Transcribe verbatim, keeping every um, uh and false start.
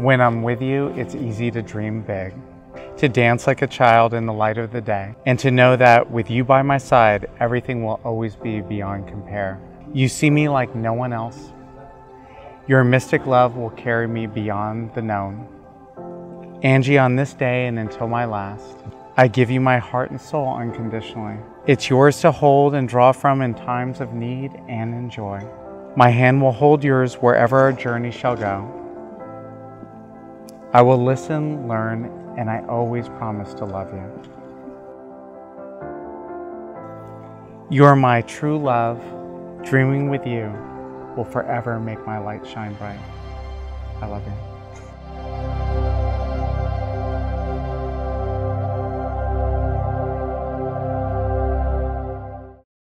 When I'm with you, it's easy to dream big, to dance like a child in the light of the day, and to know that with you by my side, everything will always be beyond compare. You see me like no one else. Your mystic love will carry me beyond the known. Angie, on this day and until my last, I give you my heart and soul unconditionally. It's yours to hold and draw from in times of need and in joy. My hand will hold yours wherever our journey shall go. I will listen, learn, and I always promise to love you. You're my true love. Dreaming with you will forever make my light shine bright. I love you.